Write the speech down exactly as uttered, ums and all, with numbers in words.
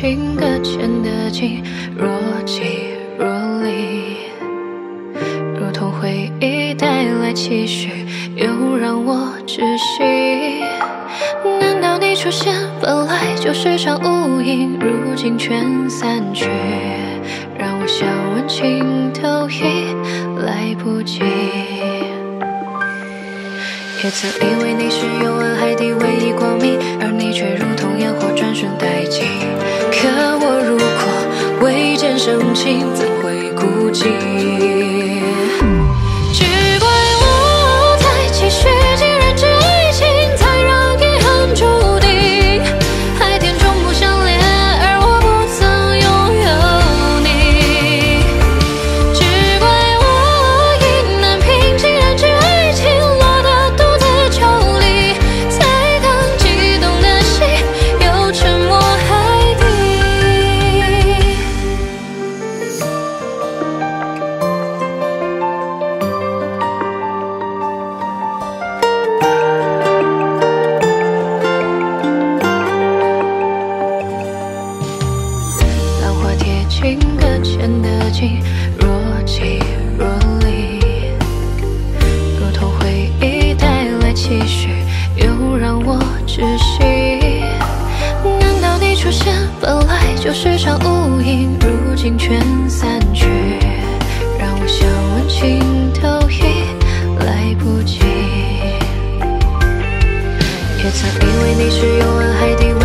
情搁浅得紧，若即若离，如同回忆带来期许，又让我窒息。难道你出现本来就是场误影，如今全散去，让我想问情都已来不及。 也曾以为你是幽暗海底唯一光明，而你却如同烟火转瞬殆尽。可我如果未见深情，怎会孤寂？只怪我太期许，竟然真心才让遗憾注定。海天终不相连，而我不曾拥有你。只怪我意难平，竟然只爱情。 情搁浅得紧，若即若离，如同回忆带来期许，又让我窒息。难道你出现本来就是场误影，如今全散去，让我想问情都已来不及。也曾以为你是幽暗海底。